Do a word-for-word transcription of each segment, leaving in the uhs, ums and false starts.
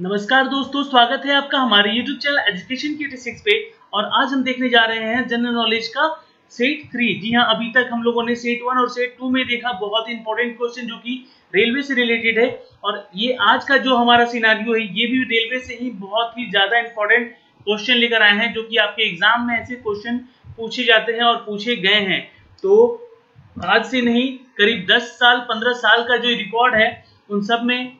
नमस्कार दोस्तों, स्वागत है आपका हमारे YouTube चैनल एजुकेशन की छियासी पे। और आज हम देखने जा रहे हैं जनरल नॉलेज का सेट थ्री। जी हां, अभी तक हम लोगों ने सेट वन और सेट टू में देखा बहुत ही इंपॉर्टेंट क्वेश्चन जो कि रेलवे से रिलेटेड है। और ये आज का जो हमारा सिनेरियो है ये भी रेलवे से ही बहुत ही ज्यादा इंपॉर्टेंट क्वेश्चन लेकर आए हैं, जो कि आपके एग्जाम में ऐसे क्वेश्चन पूछे जाते हैं और पूछे गए हैं। तो आज से नहीं, करीब दस साल पंद्रह साल का जो रिकॉर्ड है उन सब में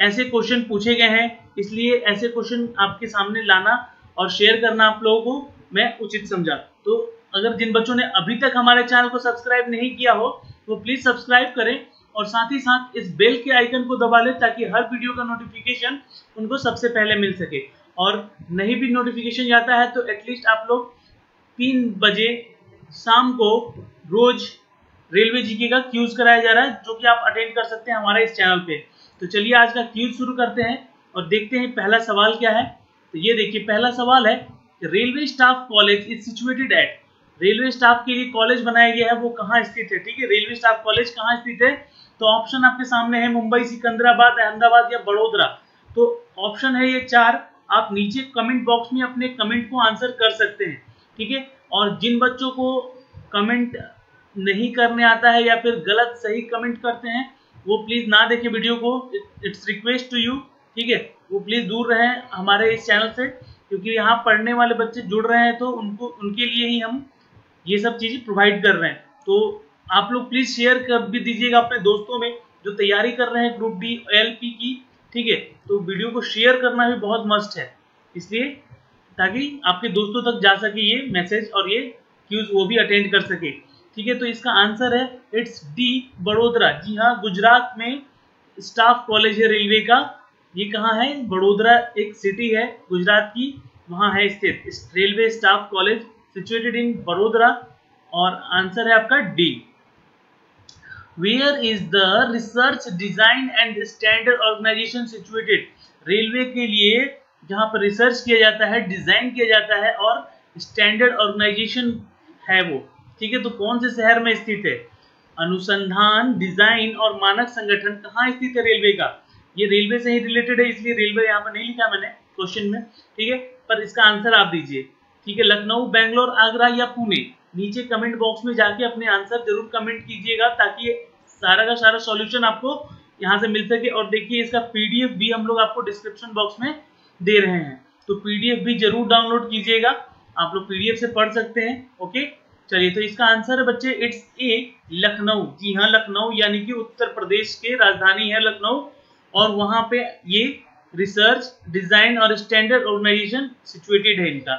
ऐसे क्वेश्चन पूछे गए हैं, इसलिए ऐसे क्वेश्चन आपके सामने लाना और शेयर करना आप लोगों को मैं उचित समझा। तो अगर जिन बच्चों ने अभी तक हमारे चैनल को सब्सक्राइब नहीं किया हो तो प्लीज सब्सक्राइब करें और साथ ही साथ इस बेल के आइकन को दबा लें ताकि हर वीडियो का नोटिफिकेशन उनको सबसे पहले मिल सके। और नहीं भी नोटिफिकेशन जाता है तो एटलीस्ट आप लोग तीन बजे शाम को रोज रेलवे जीके का क्यूज कराया जा रहा है जो कि आप अटेंड कर सकते हैं हमारे इस चैनल पे। तो चलिए आज का क्यूज शुरू करते हैं और देखते हैं पहला सवाल क्या है। तो ये देखिए, पहला सवाल है railway staff college is situated at. Railway staff के लिए कॉलेज बनाया गया है वो कहाँ स्थित है? ठीक है, रेलवे स्टाफ कॉलेज कहाँ स्थित है? तो ऑप्शन आपके सामने है मुंबई, सिकंदराबाद, अहमदाबाद या बड़ोदरा। तो ऑप्शन है ये चार। आप नीचे कमेंट बॉक्स में अपने कमेंट को आंसर कर सकते हैं। ठीक है, और जिन बच्चों को कमेंट नहीं करने आता है या फिर गलत सही कमेंट करते हैं वो प्लीज ना देखें वीडियो को। It's request to you. ठीक है, वो प्लीज दूर रहें हमारे इस चैनल से, क्योंकि यहाँ पढ़ने वाले बच्चे जुड़ रहे हैं तो उनको उनके लिए ही हम ये सब चीजें प्रोवाइड कर रहे हैं। तो आप लोग प्लीज शेयर कर भी दीजिएगा अपने दोस्तों में जो तैयारी कर रहे हैं group D A L P की। ठीक है, तो वीडियो को शेयर करना भी बहुत मस्ट है, इसलिए ताकि आपके दोस्तों तक जा सके ये मैसेज और ये क्यूज वो भी अटेंड कर सके। ठीक है, तो इसका आंसर है इट्स डी बड़ोदरा। जी हाँ, गुजरात में स्टाफ कॉलेज है रेलवे का। ये कहाँ है? बड़ोदरा एक सिटी है गुजरात की, वहाँ है स्थित railway staff college situated in Vadodara. और आंसर है आपका D. Where is the research design and standard organisation situated. Railway के लिए जहाँ पर रिसर्च किया जाता है, डिजाइन किया जाता है और स्टैंडर्ड ऑर्गेनाइजेशन है वो। ठीक है, तो कौन से शहर में स्थित है? अनुसंधान, डिजाइन और मानक संगठन कहाँ स्थित है रेलवे का? ये रेलवे से ही रिलेटेड है इसलिए रेलवे यहाँ पर नहीं लिखा मैंने क्वेश्चन में। ठीक है, पर इसका आंसर आप दीजिए। ठीक है, लखनऊ, बेंगलोर, आगरा या पुणे? नीचे कमेंट बॉक्स में जाके अपने आंसर जरूर कमेंट कीजिएगा ताकि सारा का सारा सॉल्यूशन आपको यहाँ से मिल सके। और देखिए, इसका पीडीएफ भी हम लोग आपको डिस्क्रिप्शन बॉक्स में दे रहे हैं, तो पीडीएफ भी जरूर डाउनलोड कीजिएगा। आप लोग पीडीएफ से पढ़ सकते हैं। ओके, चलिए, तो इसका आंसर है बच्चे इट्स ए लखनऊ। जी हाँ, लखनऊ यानी कि उत्तर प्रदेश के राजधानी है लखनऊ, और वहां पे ये रिसर्च, डिजाइन और स्टैंडर्ड ऑर्गेनाइजेशन सिचुएटेड है इनका।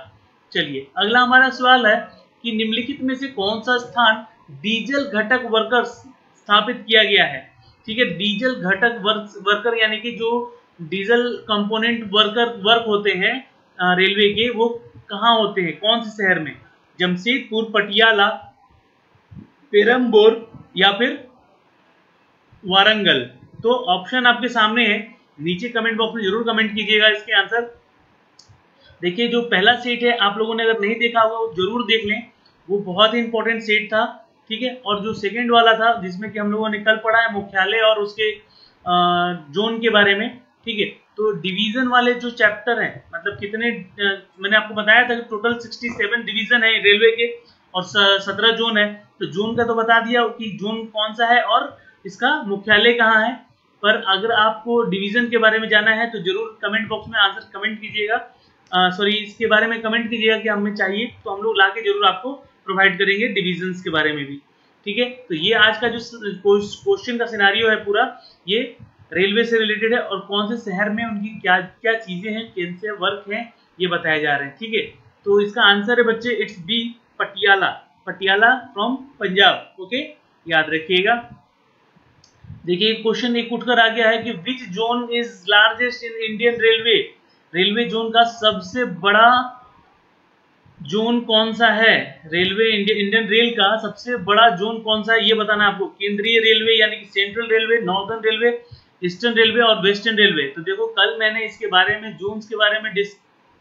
चलिए, अगला हमारा सवाल है कि निम्नलिखित में से कौन सा स्थान डीजल घटक वर्कर्स स्थापित किया गया है? ठीक है, डीजल घटक वर्कर यानी कि जो डीजल कंपोनेंट वर्कर वर्क होते हैं रेलवे के, वो कहाँ होते हैं, कौन से शहर में? जमशेदपुर, पटियाला, पेरम्बोर या फिर वारंगल? तो ऑप्शन आपके सामने है, नीचे कमेंट बॉक्स में जरूर कमेंट कीजिएगा इसके आंसर। देखिए, जो पहला सेट है आप लोगों ने अगर नहीं देखा होगा वो जरूर देख लें, वो बहुत ही इंपॉर्टेंट सेट था। ठीक है, और जो सेकंड वाला था जिसमें कि हम लोगों ने कल पढ़ा है मुख्यालय और उसके जोन के बारे में। ठीक है, तो डिवीजन वाले जो चैप्टर हैं, मतलब कितने मैंने आपको बताया था कि टोटल सड़सठ डिवीजन है रेलवे के और सत्रह जोन है। तो जोन का तो बता दिया कि जोन कौन सा है और इसका मुख्यालय कहाँ है, पर अगर आपको डिवीजन के बारे में जाना है तो जरूर कमेंट बॉक्स में आंसर कमेंट कीजिएगा, सॉरी इसके बारे में कमेंट कीजिएगा कि हमें चाहिए, तो हम लोग ला के जरूर आपको प्रोवाइड करेंगे डिवीजन के बारे में भी। ठीक है, तो ये आज का जो क्वेश्चन का सिनेरियो है पूरा ये रेलवे से रिलेटेड है और कौन से शहर में उनकी क्या क्या चीजें हैं, कैसे वर्क हैं, ये बताया जा रहे हैं। ठीक है, तो इसका आंसर है बच्चे it's B Patiala. Patiala from Punjab. Okay, याद रखिएगा। देखिए, क्वेश्चन एक उठकर आ गया है कि which zone is largest in Indian railway. Railway zone का सबसे बड़ा जोन कौन सा है? रेलवे इंडियन रेल का सबसे बड़ा जोन कौन सा है ये बताना आपको। केंद्रीय रेलवे यानी कि central railway, northern railway, eastern railway और वेस्टर्न रेलवे। तो देखो, कल मैंने इसके बारे में जोन्स के बारे में डिस,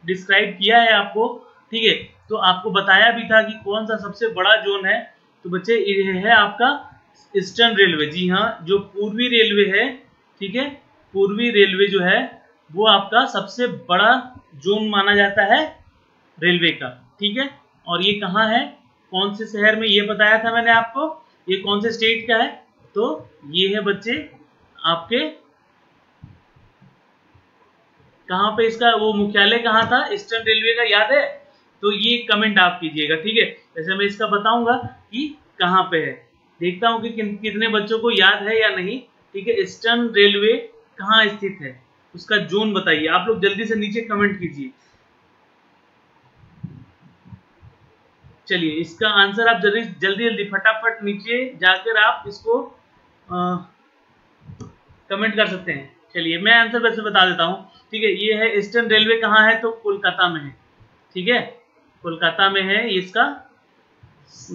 डिस्क्राइब किया है आपको। ठीक है, तो आपको बताया भी था कि कौन सा सबसे बड़ा जोन है। तो बच्चे ये है आपका ईस्टर्न रेलवे। जी हाँ, जो पूर्वी रेलवे है, ठीक है, पूर्वी रेलवे जो है वो आपका सबसे बड़ा जोन माना जाता है रेलवे का, ठीक है। और ये कहाँ है, कौन से शहर में, ये बताया था मैंने आपको, ये कौन से स्टेट का है, तो ये है बच्चे आपके कहाँ पे, इसका वो मुख्यालय कहाँ था ईस्टर्न रेलवे का, याद है? तो ये कमेंट आप कीजिएगा, ठीक है। जैसे मैं इसका बताऊंगा कि कहाँ पे है, देखता हूँ कि किन, कितने बच्चों को याद है या नहीं, ठीक है। ईस्टर्न रेलवे कहाँ स्थित है, उसका जोन बताइए। आप लोग जल्दी से नीचे कमेंट कीजिए। चलिए, इसका आंसर आप जल्दी जल्दी जल्दी फटाफट नीचे जाकर आप इसको आ, कमेंट कर सकते हैं। चलिए, मैं आंसर वैसे बता देता हूँ, ठीक है। ये है ईस्टर्न रेलवे कहाँ है, तो कोलकाता में है, ठीक है, कोलकाता में है इसका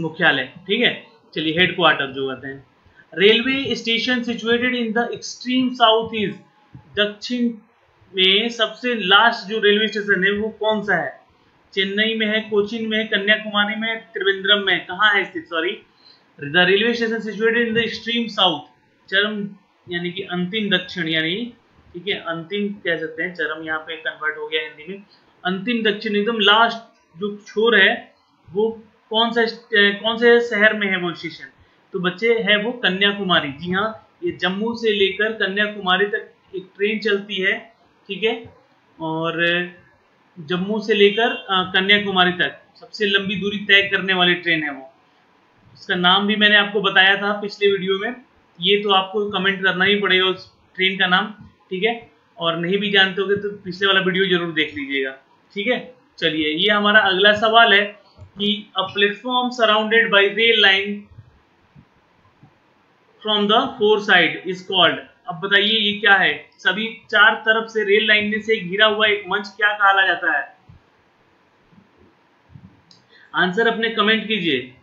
मुख्यालय, ठीक है। चलिए, हेडक्वार्टर जो कहते हैं। Railway station situated in the extreme south east, दक्षिण में सबसे लास्ट जो रेलवे स्टेशन है वो कौन सा है? चेन्नई में है, कोचीन में है, कन्याकुमारी में, त्रिवेंद्रम में, कहाँ है स्थित? Sorry, the railway station situated in the extreme south, चरम यानी कि अंतिम दक्षिण, यानी ठीक है अंतिम कह सकते हैं, चरम यहाँ पे कन्वर्ट हो गया हिंदी में, अंतिम दक्षिण एकदम लास्ट जो छोर है वो कौन सा कौन से शहर में है वो स्टेशन? तो बच्चे है वो कन्याकुमारी। जी हाँ, ये जम्मू से लेकर कन्याकुमारी तक एक ट्रेन चलती है, ठीक है, और जम्मू से लेकर कन्याकुमारी तक सबसे लंबी दूरी तय करने वाली ट्रेन है वो। इसका नाम भी मैंने आपको बताया था पिछले वीडियो में, ये तो आपको कमेंट करना ही पड़ेगा उस ट्रेन का नाम, ठीक है। और नहीं भी जानते होगे तो पिछले वाला वीडियो जरूर देख लीजिएगा, ठीक है। चलिए, ये हमारा अगला सवाल है कि a platform surrounded by rail line from the four side is called, अब बताइए ये क्या है? सभी चार तरफ से रेल लाइन से घिरा हुआ एक मंच क्या कहा जाता है? आंसर अपने कमेंट कीजिए।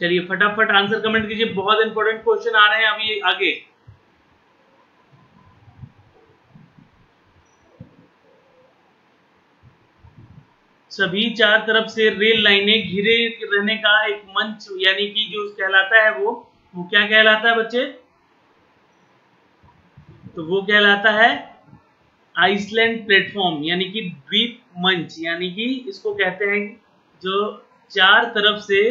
चलिए, फटाफट आंसर कमेंट कीजिए, बहुत इंपॉर्टेंट क्वेश्चन आ रहे हैं अभी आगे। सभी चार तरफ से रेल लाइनें घिरे रहने का एक मंच यानी कि जो कहलाता है वो वो क्या कहलाता है बच्चे? तो वो कहलाता है आइसलैंड प्लेटफॉर्म, यानी कि द्वीप मंच, यानी कि इसको कहते हैं जो चार तरफ से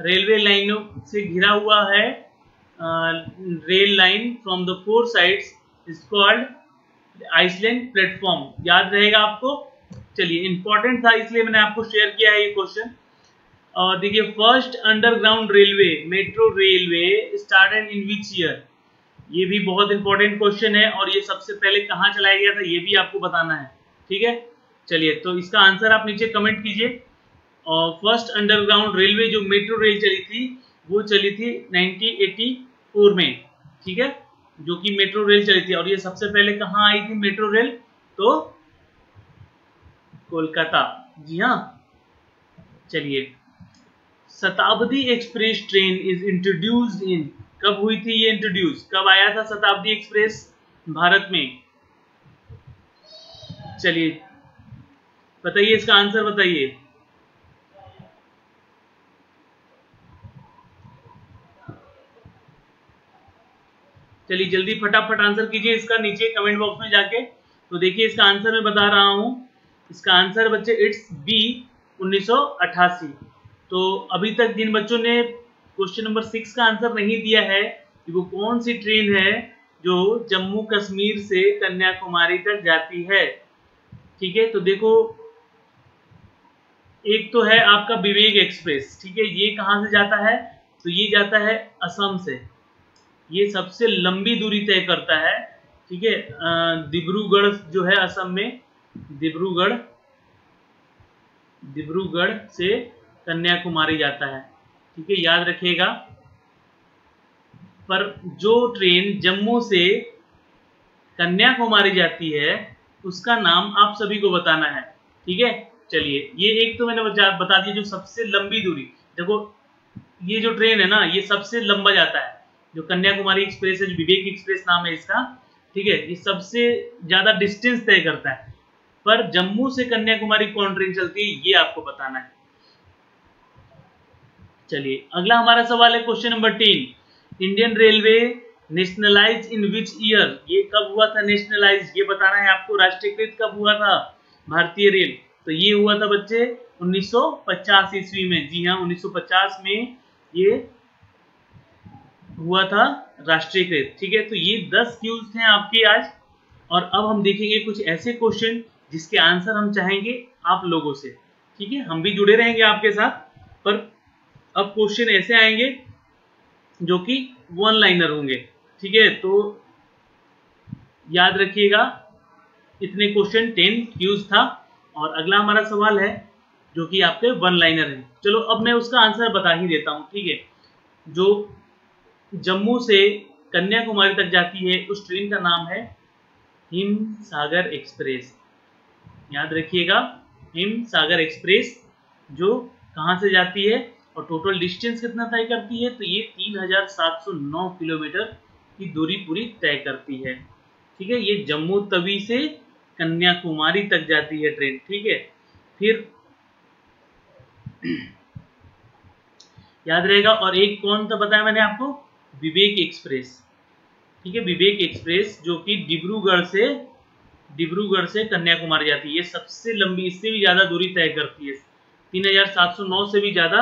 रेलवे लाइनों से घिरा हुआ है, rail line from the four sides is called island platform, याद रहेगा आपको। चलिए, इंपॉर्टेंट था इसलिए मैंने आपको शेयर किया है ये क्वेश्चन। और देखिए, first underground railway metro railway started in which year, ये भी बहुत इंपॉर्टेंट क्वेश्चन है, और ये सबसे पहले कहाँ चलाया गया था ये भी आपको बताना है, ठीक है। चलिए, तो इसका आंसर आप नीचे कमेंट कीजिए। और फर्स्ट अंडरग्राउंड रेलवे जो मेट्रो रेल चली थी वो चली थी नाइनटीन एटी फोर में, ठीक है, जो कि मेट्रो रेल चली थी। और ये सबसे पहले कहाँ आई थी मेट्रो रेल? तो कोलकाता, जी हाँ। चलिए, Shatabdi express train is introduced in, कब हुई थी ये इंट्रोड्यूस, कब आया था शताब्दी एक्सप्रेस भारत में? चलिए, बताइए इसका आंसर बताइए। चलिए, जल्दी फटाफट आंसर कीजिए इसका नीचे कमेंट बॉक्स में जाके। तो देखिए, इसका आंसर मैं बता रहा हूँ, इसका आंसर बच्चे इट्स बी उन्नीस सौ अट्ठासी। तो अभी तक जिन बच्चों ने क्वेश्चन नंबर सिक्स का आंसर नहीं दिया है कि वो कौन सी ट्रेन है जो जम्मू कश्मीर से कन्याकुमारी तक जाती है, ठीक है, तो देखो एक तो है आपका विवेक एक्सप्रेस, ठीक है, ये कहाँ से जाता है? तो ये जाता है असम से, ये सबसे लंबी दूरी तय करता है, ठीक है, डिब्रूगढ़ जो है असम में, डिब्रूगढ़ डिब्रूगढ़ से कन्याकुमारी जाता है, ठीक है, याद रखिएगा। पर जो ट्रेन जम्मू से कन्याकुमारी जाती है उसका नाम आप सभी को बताना है, ठीक है। चलिए, ये एक तो मैंने बता दिया जो सबसे लंबी दूरी, देखो ये जो ट्रेन है ना ये सबसे लंबा जाता है, जो कन्याकुमारी एक्सप्रेस है, जो विवेक एक्सप्रेस नाम है इसका, ठीक है, ये सबसे ज्यादा डिस्टेंस तय करता है। पर जम्मू से कन्याकुमारी कौन ट्रेन चलती है, ये आपको बताना है। चलिए अगला हमारा सवाल है क्वेश्चन नंबर तीन, Indian railway nationalise in which year, ये कब हुआ था नेशनलाइज, ये बताना है आपको। राष्ट्रीयकृत कब हुआ था भारतीय रेल, तो ये हुआ था बच्चे उन्नीस सौ पचास ईस्वी में। जी हाँ, उन्नीस सौ पचास में ये हुआ था राष्ट्रीयकृत। ठीक है, तो ये दस क्यूज थे आपके आज, और अब हम देखेंगे कुछ ऐसे क्वेश्चन जिसके आंसर हम चाहेंगे आप लोगों से। ठीक है, हम भी जुड़े रहेंगे आपके साथ, पर अब क्वेश्चन ऐसे आएंगे जो कि वन लाइनर होंगे। ठीक है, तो याद रखिएगा इतने क्वेश्चन टेन क्यूज था, और अगला हमारा सवाल है जो कि आपके वन लाइनर है। चलो अब मैं उसका आंसर बता ही देता हूँ। ठीक है, जो जम्मू से कन्याकुमारी तक जाती है उस ट्रेन का नाम है हिम सागर एक्सप्रेस। याद रखिएगा हिम सागर एक्सप्रेस जो कहाँ से जाती है और टोटल डिस्टेंस कितना तय करती है, तो ये तीन हज़ार सात सौ नौ किलोमीटर की दूरी पूरी तय करती है। ठीक है, ये जम्मू तवी से कन्याकुमारी तक जाती है ट्रेन। ठीक है, फिर याद रहेगा। और एक कौन सा बताया मैंने आपको, विवेक एक्सप्रेस। ठीक है, विवेक एक्सप्रेस जो कि डिब्रूगढ़ से डिब्रूगढ़ से कन्याकुमारी जाती है, ये सबसे लंबी, इससे भी ज़्यादा दूरी तय करती है, तीन हज़ार सात सौ नौ से भी ज़्यादा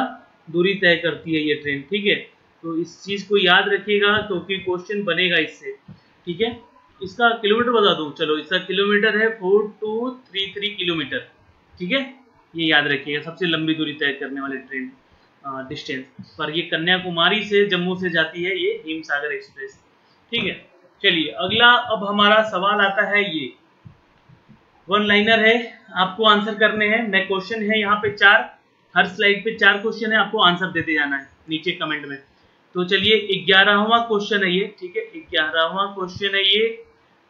दूरी तय करती है ये ट्रेन। ठीक है, तो इस चीज़ को याद रखिएगा क्योंकि तो क्वेश्चन बनेगा इससे। ठीक है, इसका किलोमीटर बता दूं, चलो इसका किलोमीटर है four two three three kilometre. ठीक है, ये याद रखिएगा, सबसे लंबी दूरी तय करने वाली ट्रेन डिस्टेंस पर ये कन्याकुमारी से जम्मू से जाती है, ये हिमसागर एक्सप्रेस। ठीक है, चलिए अगला अब हमारा सवाल आता है, ये वन लाइनर है, आपको आंसर करने हैं। मैं क्वेश्चन है यहाँ पे चार, हर स्लाइड पे चार क्वेश्चन है, आपको आंसर देते जाना है नीचे कमेंट में। तो चलिए ग्यारहवां क्वेश्चन है ये। ठीक है, ग्यारहवां क्वेश्चन है ये,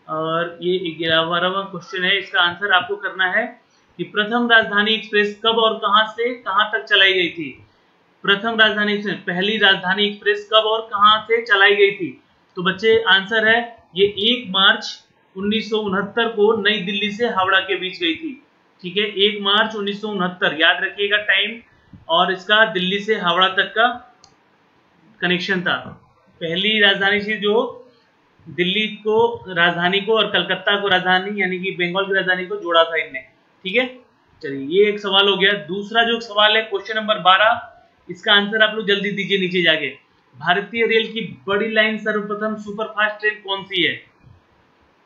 और ये ग्यारहवां क्वेश्चन है, इसका आंसर आपको करना है कि प्रथम राजधानी एक्सप्रेस कब और कहां से कहां तक चलाई गई थी। प्रथम राजधानी एक्सप्रेस, पहली राजधानी एक्सप्रेस कब और कहां से चलाई गई थी, तो बच्चे आंसर है ये एक मार्च उन्नीस सौ उनहत्तर को नई दिल्ली से हावड़ा के बीच गई थी। ठीक है, एक मार्च उन्नीस सौ उनहत्तर याद रखिएगा टाइम, और इसका दिल्ली से हावड़ा तक का कनेक्शन था। पहली राजधानी से जो दिल्ली को राजधानी को और कलकत्ता को राजधानी यानी कि बंगाल की राजधानी को जोड़ा था इनने। ठीक है, चलिए ये एक सवाल हो गया। दूसरा जो सवाल है क्वेश्चन नंबर बारह, इसका आंसर आप लोग जल्दी दीजिए नीचे जाके। भारतीय रेल की बड़ी लाइन सर्वप्रथम सुपरफास्ट ट्रेन कौन सी है?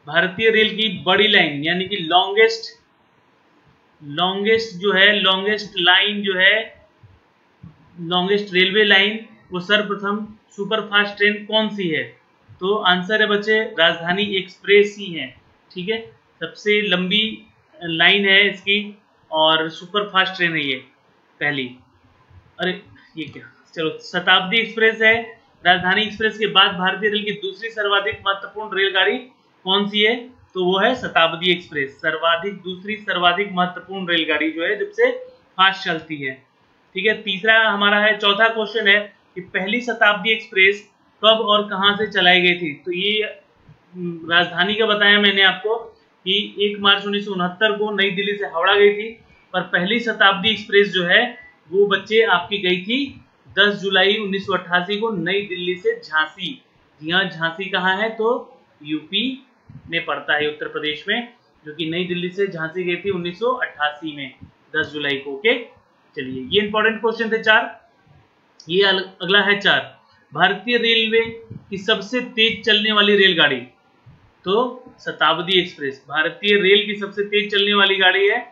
भारतीय रेल की बड़ी लाइन यानी कि लॉन्गेस्ट लॉन्गेस्ट जो है लॉन्गेस्ट लाइन जो है लॉन्गेस्ट रेलवे लाइन, वो सर्वप्रथम सुपरफास्ट ट्रेन कौन सी है? तो आंसर है बच्चे राजधानी एक्सप्रेस ही है। ठीक है, सबसे लंबी लाइन है इसकी और सुपरफास्ट ट्रेन है ये पहली। अरे ये क्या, चलो शताब्दी एक्सप्रेस है। राजधानी एक्सप्रेस के बाद भारतीय रेल की दूसरी सर्वाधिक महत्वपूर्ण रेलगाड़ी कौन सी है? तो वो है शताब्दी एक्सप्रेस, सर्वाधिक दूसरी सर्वाधिक महत्वपूर्ण रेलगाड़ी जो है जब से फास्ट चलती है। ठीक है, तीसरा हमारा है, चौथा क्वेश्चन है कि पहली शताब्दी एक्सप्रेस कब और कहां से चलाई गई थी? तो ये राजधानी का बताया मैंने आपको कि एक मार्च उन्नीस सौ उनहत्तर को नई दिल्ली से हावड़ा गई थी, पर पहली शताब्दी एक्सप्रेस जो है वो बच्चे आपकी गई थी दस जुलाई उन्नीस सौ अट्ठासी को नई दिल्ली से झांसी। जी हाँ, झांसी कहाँ है? तो यूपी में पड़ता है, उत्तर प्रदेश में, जो कि नई दिल्ली से झांसी गई थी उन्नीस सौ अट्ठासी में दस जुलाई को। ओके, चलिए ये इंपॉर्टेंट क्वेश्चन थे चार। ये अगला है चार, भारतीय रेलवे की सबसे तेज चलने वाली रेलगाड़ी, तो शताब्दी एक्सप्रेस भारतीय रेल की सबसे तेज चलने वाली गाड़ी है।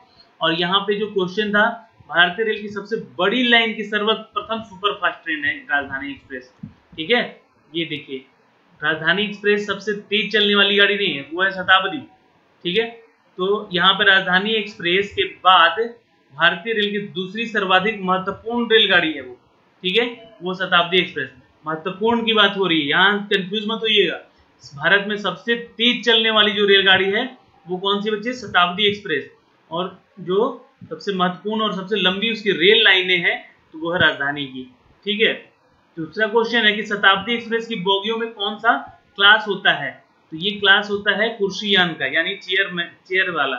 और यहाँ पे जो क्वेश्चन था, भारतीय रेल की सबसे बड़ी लाइन की सर्वप्रथम सुपरफास्ट ट्रेन है राजधानी एक्सप्रेस। ठीक है, ये देखिए राजधानी एक्सप्रेस सबसे तेज चलने वाली गाड़ी नहीं है, वो है शताब्दी। ठीक है, तो यहाँ पे राजधानी एक्सप्रेस के बाद भारतीय रेल की दूसरी सर्वाधिक महत्वपूर्ण रेलगाड़ी है वो। ठीक है, वो शताब्दी एक्सप्रेस। महत्वपूर्ण की बात हो रही है, यहाँ कंफ्यूज मत होइएगा। भारत में सबसे तेज चलने वाली जो रेलगाड़ी है वो कौन सी बच्चे? शताब्दी एक्सप्रेस। और जो सबसे महत्वपूर्ण और सबसे लंबी उसकी रेल लाइनें हैं तो वो है राजधानी की। ठीक है, दूसरा क्वेश्चन है कि शताब्दी एक्सप्रेस की बोगियों में कौन सा क्लास होता है? तो ये क्लास होता है कुर्सीयान का, यानी चेयर में, चेयर वाला।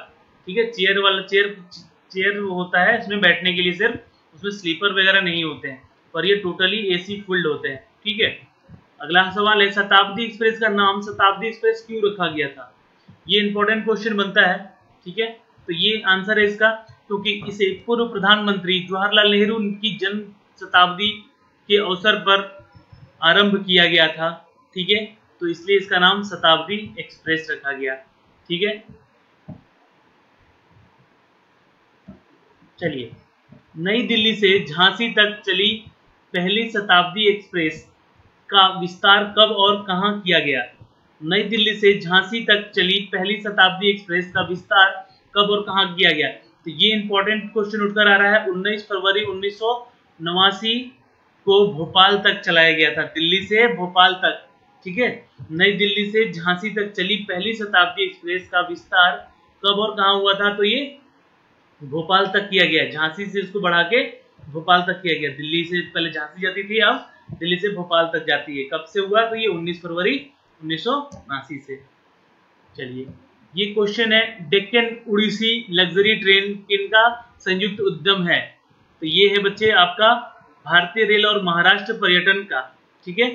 ठीक है। चेयर वाला चेयर चेयर होता है इसमें बैठने के लिए सिर्फ, उसमें स्लीपर वगैरह नहीं होते हैं और ये टोटली एसी फुल्ड होते हैं, ठीक है। अगला सवाल है शताब्दी एक्सप्रेस का नाम शताब्दी एक्सप्रेस क्यों रखा गया था, ये इंपॉर्टेंट क्वेश्चन बनता है, ठीक है। तो ये आंसर है इसका क्योंकि तो इसे पूर्व प्रधानमंत्री जवाहरलाल नेहरू की जन्म शताब्दी के अवसर पर आरंभ किया गया था, ठीक है। तो इसलिए इसका नाम शताब्दी एक्सप्रेस रखा गया, ठीक है। चलिए, नई दिल्ली से झांसी तक चली पहली शताब्दी एक्सप्रेस का विस्तार कब और कहां किया गया। नई दिल्ली से झांसी तक चली पहली शताब्दी एक्सप्रेस का विस्तार कब और कहां किया गया, तो ये इंपॉर्टेंट क्वेश्चन उठकर आ रहा है। उन्नीस फरवरी उन्नीस सौ नवासी को भोपाल तक चलाया गया था, दिल्ली से भोपाल तक, ठीक है। नई दिल्ली से झांसी तक चली पहली शताब्दी एक्सप्रेस का विस्तार कब और कहां हुआ था, तो ये भोपाल तक किया गया। झांसी से इसको बढ़ा के भोपाल तक किया गया। दिल्ली से पहले झांसी जाती थी, अब दिल्ली से भोपाल तक जाती है। कब से हुआ, तो ये उन्नीस फरवरी उन्नीस सौ उनासी से। चलिए, ये क्वेश्चन है डेक्कन उड़ीसी लग्जरी ट्रेन किनका संयुक्त उद्यम है, तो ये है बच्चे आपका भारतीय रेल और महाराष्ट्र पर्यटन का, ठीक है।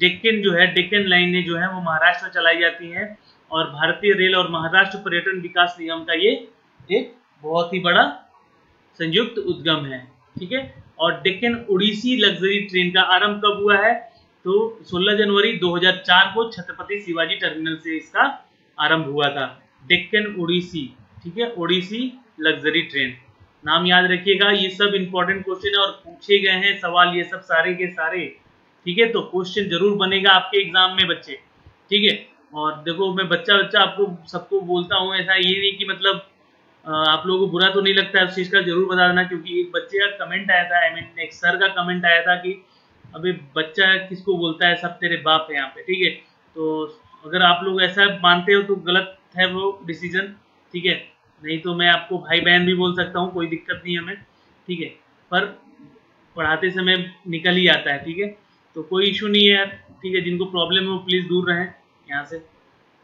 डेक्कन जो है, डेक्कन लाइनें जो है वो महाराष्ट्र में चलाई जाती हैं और भारतीय रेल और महाराष्ट्र पर्यटन विकास निगम का ये एक बहुत ही बड़ा संयुक्त उद्यम है, ठीक है। और डेक्कन उड़ीसी लग्जरी ट्रेन का आरंभ कब हुआ है, तो सोलह जनवरी दो हज़ार चार को छत्रपति शिवाजी टर्मिनल से इसका आरंभ हुआ था। डेक्कन उड़ीसी, ठीक है, उड़ीसी लग्जरी ट्रेन, नाम याद रखिएगा। ये सब इंपॉर्टेंट क्वेश्चन है और पूछे गए हैं सवाल ये सब सारे के सारे, ठीक है। तो क्वेश्चन जरूर बनेगा आपके एग्जाम में बच्चे, ठीक है। और देखो मैं बच्चा बच्चा आपको सबको बोलता हूँ, ऐसा ये नहीं कि मतलब आप लोगों को बुरा तो नहीं लगता है, उस चीज़ का जरूर बता देना, क्योंकि एक बच्चे का कमेंट आया था, आई मीन एक सर का कमेंट आया था कि अबे बच्चा किसको बोलता है, सब तेरे बाप है यहाँ पे, ठीक है। तो अगर आप लोग ऐसा मानते हो तो गलत है वो डिसीजन, ठीक है। नहीं तो मैं आपको भाई बहन भी बोल सकता हूँ, कोई दिक्कत नहीं है हमें, ठीक है। पर पढ़ाते समय निकल ही आता है, ठीक है, तो कोई इशू नहीं है, ठीक है। जिनको प्रॉब्लम है वो प्लीज़ दूर रहें यहाँ से।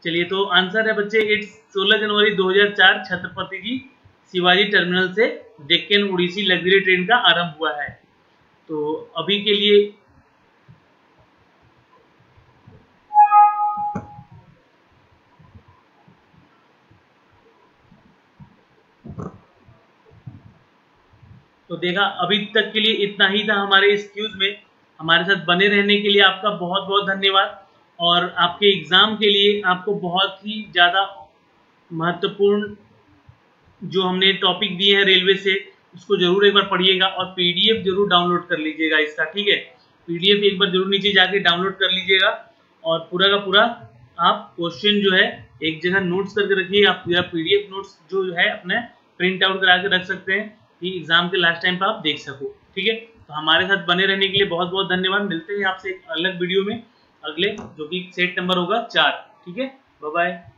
चलिए, तो आंसर है बच्चे इट्स सोलह जनवरी दो हज़ार चार छत्रपति जी शिवाजी टर्मिनल से डेक्कन उड़ीसी लग्जरी ट्रेन का आरंभ हुआ है। तो अभी के लिए तो देखा, अभी तक के लिए इतना ही था हमारे इस क्यूज में। हमारे साथ बने रहने के लिए आपका बहुत बहुत धन्यवाद और आपके एग्ज़ाम के लिए आपको बहुत ही ज़्यादा महत्वपूर्ण जो हमने टॉपिक दिए हैं रेलवे से, उसको ज़रूर एक बार पढ़िएगा और पीडीएफ जरूर डाउनलोड कर लीजिएगा इसका, ठीक है। पीडीएफ एक बार जरूर नीचे जाके डाउनलोड कर लीजिएगा और पूरा का पूरा आप क्वेश्चन जो है एक जगह नोट्स करके रखिए। आप पूरा पीडीएफ नोट्स जो है अपने प्रिंट आउट करा के रख सकते हैं कि एग्ज़ाम के लास्ट टाइम पर आप देख सको, ठीक है। तो हमारे साथ बने रहने के लिए बहुत बहुत धन्यवाद। मिलते हैं आपसे एक अलग वीडियो में, अगले जो कि सेट नंबर होगा चार, ठीक है। Bye bye.